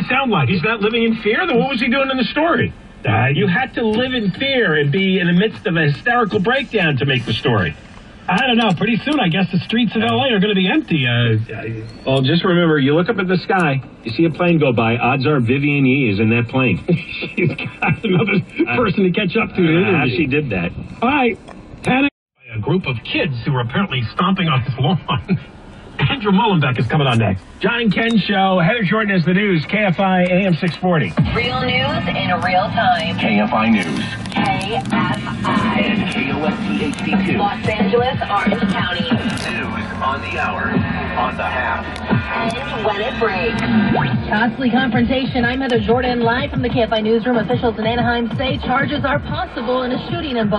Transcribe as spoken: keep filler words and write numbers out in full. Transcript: it sound like? He's not living in fear? Then what was he doing in the story? Uh, you had to live in fear and be in the midst of a hysterical breakdown to make the story. I don't know. Pretty soon, I guess the streets of L A are going to be empty. Uh, well, just remember, you look up at the sky, you see a plane go by, odds are Vivian Yee is in that plane. She's got another uh, person to catch up to. Uh, how she did that. All right. Panic. A group of kids who are apparently stomping on his lawn. Andrew Mullenbeck is coming on next. John and Ken Show. Heather Jordan is the news. K F I A M six forty. Real news in real time. K F I News. K F I. And K O S T H D two. Los Angeles, Orange County. News on the hour, on the half, and when it breaks. Costly confrontation. I'm Heather Jordan, live from the K F I Newsroom. Officials in Anaheim say charges are possible in a shooting involved.